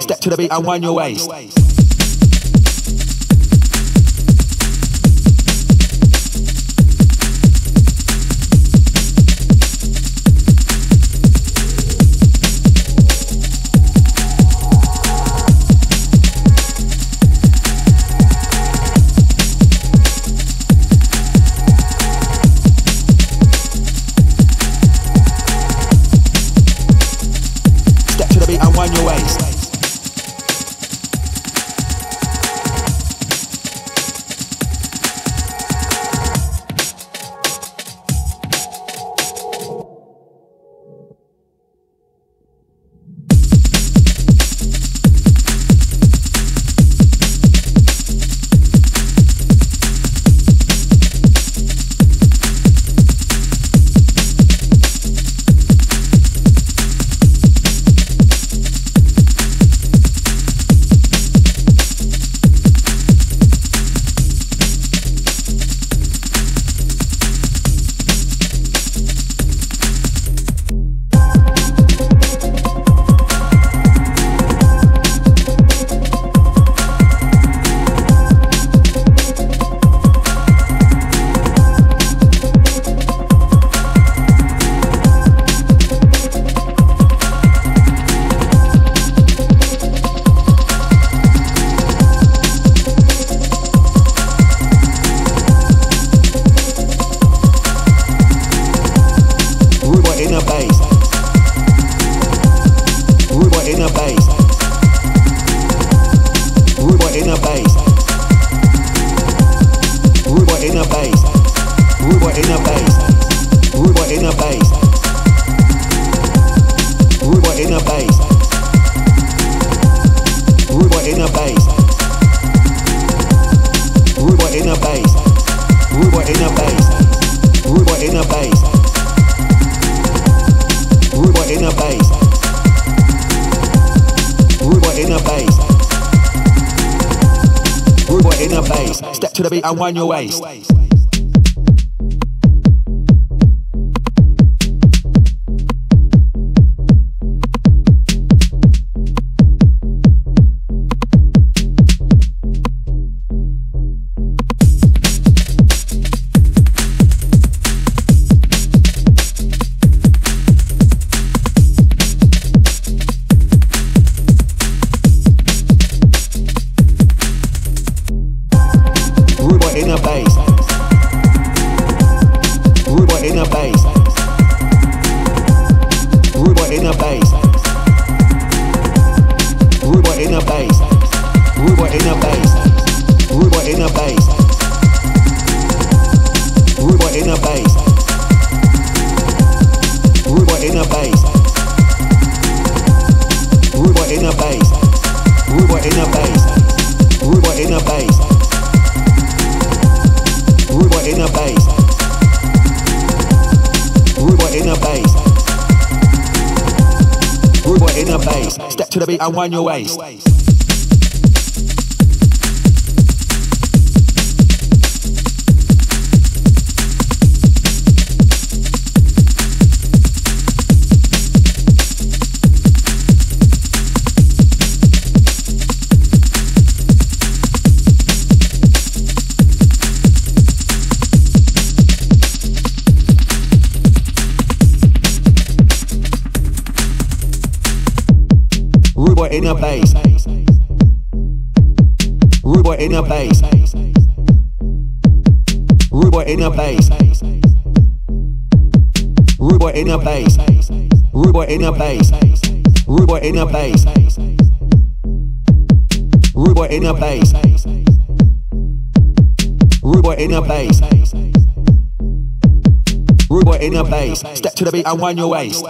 Step to the beat and wind your waist. Step to the beat and wind your waist. Step to the beat and wind your waist. a bass. Rude boy in a bass. Step to the beat and wind your waist. In a bass, rude boy in a bass, rude boy in a bass, rude boy in a bass, rude boy in a bass, rude boy in a bass, rude boy in a bass, rude boy in a bass, rude boy in a bass. Step to the beat and wind your waist.